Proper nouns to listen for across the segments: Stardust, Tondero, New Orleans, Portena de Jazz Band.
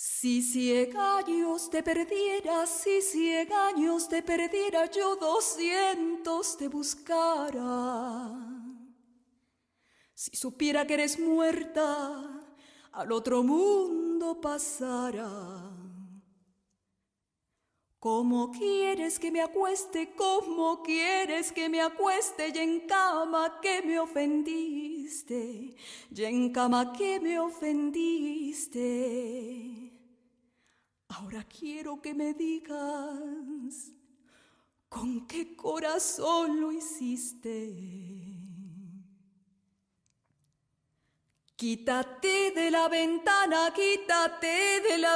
Si 100 años te perdiera, si 100 años te perdiera, yo 200 te buscara. Si supiera que eres muerta, al otro mundo pasara. ¿Cómo quieres que me acueste? ¿Cómo quieres que me acueste? Y en cama que me ofendiste, y en cama que me ofendiste. Ahora quiero que me digas con qué corazón lo hiciste. Quítate de la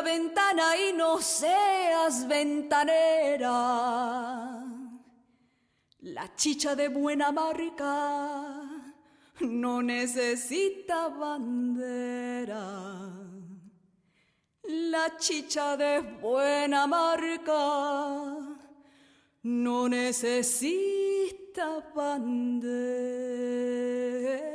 ventana y no seas ventanera. La chicha de buena marca no necesita bandera. La chicha de buena marca no necesita bandera.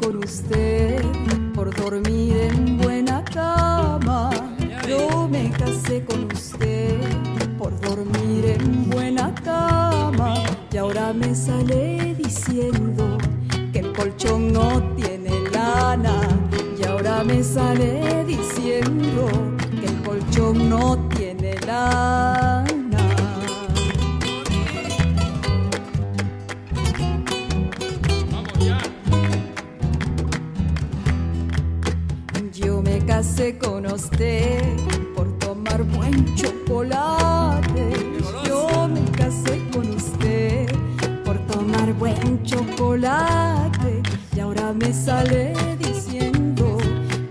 Con usted por dormir en buena cama. Yo me casé con usted por dormir en buena cama. Y ahora me sale diciendo que el colchón no tiene lana. Y ahora me sale diciendo que el colchón no tiene lana. Yo me casé con usted por tomar buen chocolate. Yo me casé con usted por tomar buen chocolate. Y ahora me sale diciendo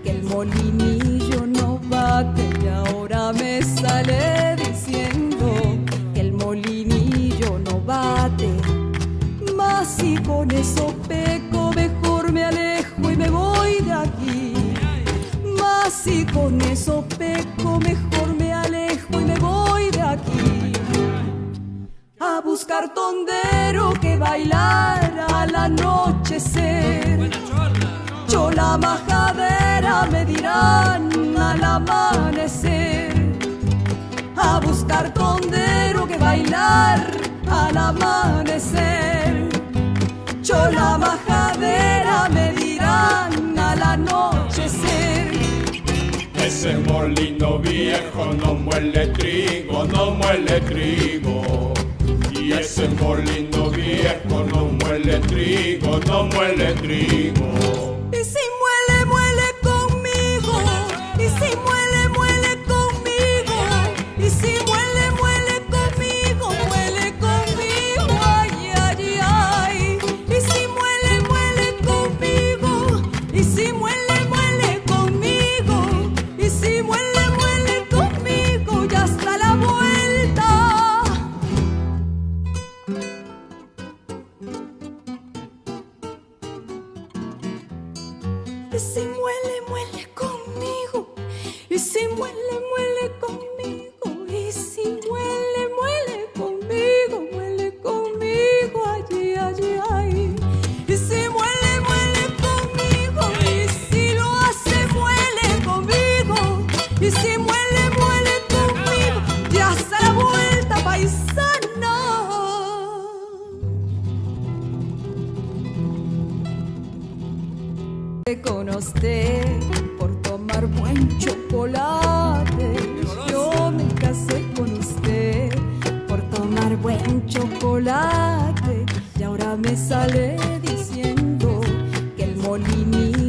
que el molinillo no bate. Y ahora me sale diciendo que el molinillo no bate. Mas si con eso peco, mejor me alejo y me voy de aquí. Si con eso peco, mejor me alejo y me voy de aquí. A buscar tondero que bailara al anochecer. Chola majadera me dirán al amanecer. A buscar tondero que bailar al amanecer. Chola majadera me dirán al anochecer. Ese molino viejo no muele trigo, no muele trigo. Y ese molino viejo no muele trigo, no muele trigo. Y si muele, muele conmigo. Y si muele, muele conmigo. Y si muele, muele conmigo, muele conmigo, ay, ay, ay. Y si muele, muele conmigo. Y si muele, y si muele, muele conmigo, y si muele, muele conmigo, y si muele, muele conmigo, muele conmigo, ay, ay, ay. Y si muele, muele conmigo, y si lo hace, muele conmigo, y si muele, muele conmigo, y hasta la vuelta, paisana. Con usted por tomar buen chocolate. Yo me casé con usted por tomar buen chocolate. Y ahora me sale diciendo que el molinillo